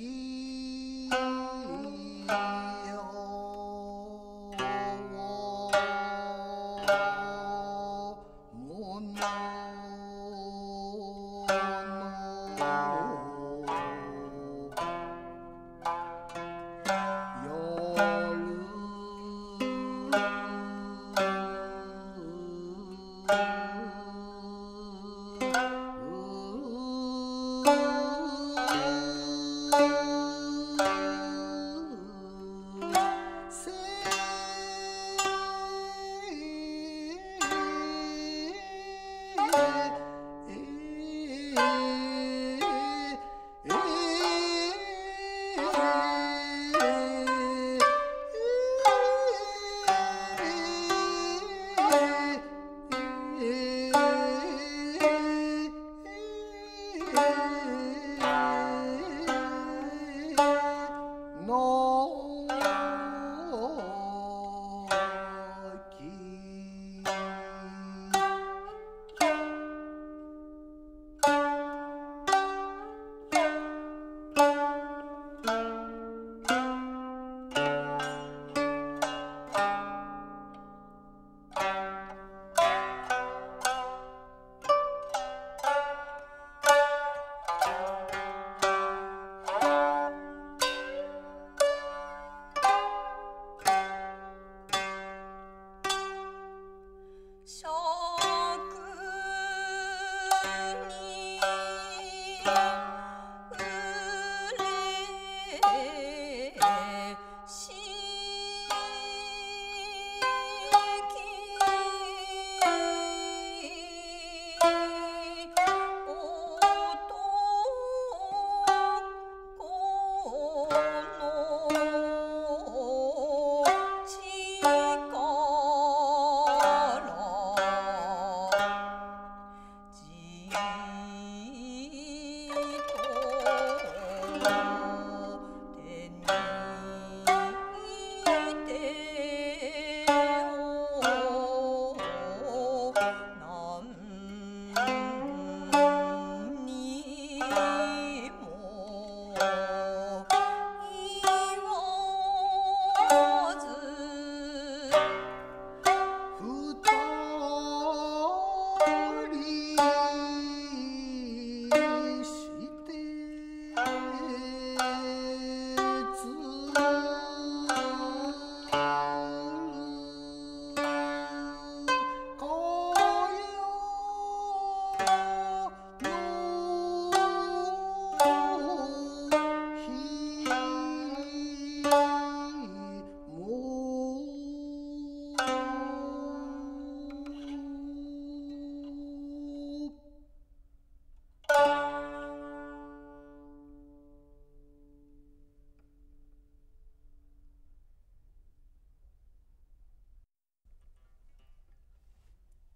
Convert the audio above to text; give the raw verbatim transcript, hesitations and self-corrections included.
he